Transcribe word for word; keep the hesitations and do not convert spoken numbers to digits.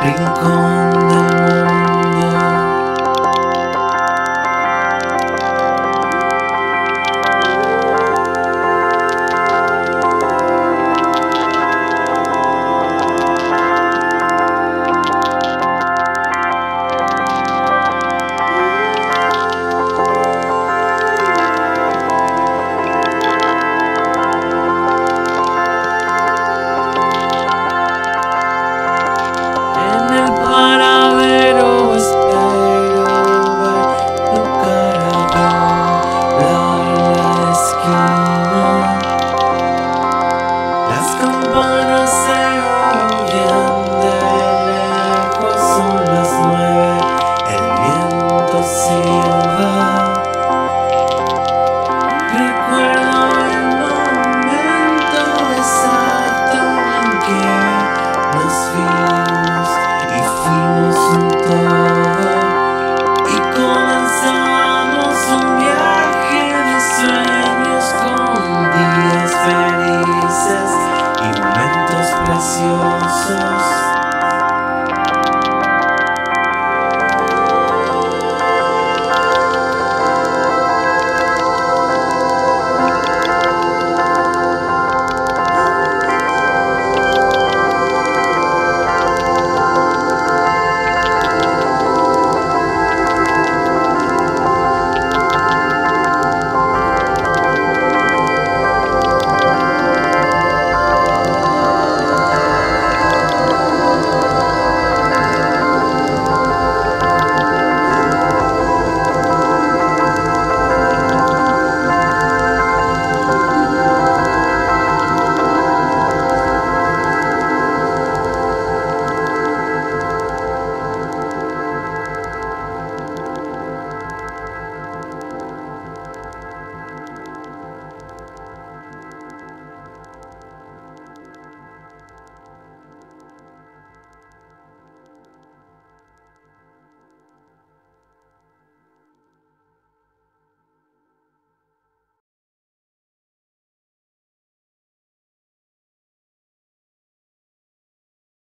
Rincón.